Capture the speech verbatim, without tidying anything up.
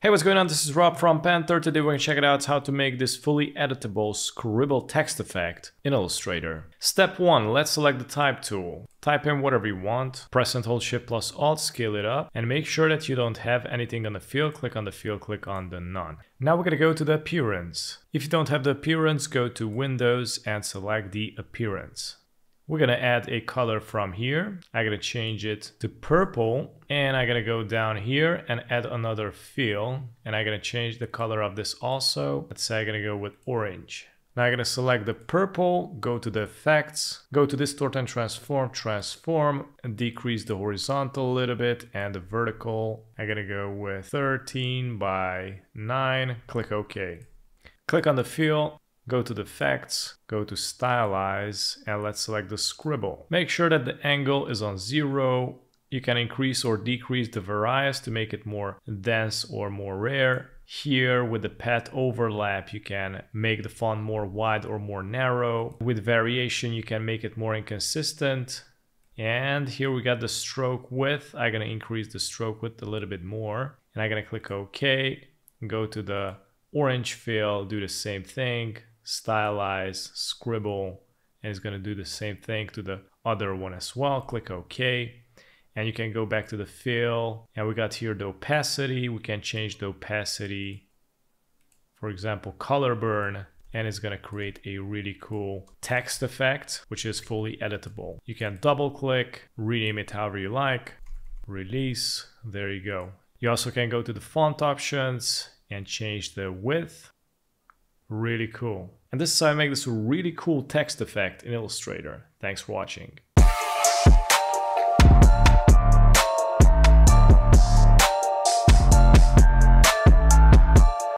Hey, what's going on? This is Rob from Panter. Today we're going to check it out how to make this fully editable scribble text effect in Illustrator. Step one, let's select the type tool. Type in whatever you want, press and hold shift plus alt, scale it up, and make sure that you don't have anything on the field. Click on the field, click on the none. Now we're going to go to the appearance. If you don't have the appearance, go to Windows and select the appearance. We're going to add a color from here. I'm going to change it to purple, and I'm going to go down here and add another fill, and I'm going to change the color of this also. Let's say I'm going to go with orange. Now I'm going to select the purple, go to the effects, go to distort and transform, transform, and decrease the horizontal a little bit and the vertical. I'm going to go with thirteen by nine, click OK. Click on the fill. Go to the effects, go to stylize, and let's select the scribble. Make sure that the angle is on zero. You can increase or decrease the variance to make it more dense or more rare. Here with the path overlap, you can make the font more wide or more narrow. With variation, you can make it more inconsistent. And here we got the stroke width. I'm gonna increase the stroke width a little bit more. And I'm gonna click OK, go to the orange fill, do the same thing. Stylize, scribble, and it's going to do the same thing to the other one as well. Click OK, and you can go back to the fill, and we got here the opacity. We can change the opacity, for example color burn, and it's going to create a really cool text effect which is fully editable. You can double click, rename it however you like, release, there you go. You also can go to the font options and change the width. Really cool. And this is how I make this really cool text effect in Illustrator. Thanks for watching.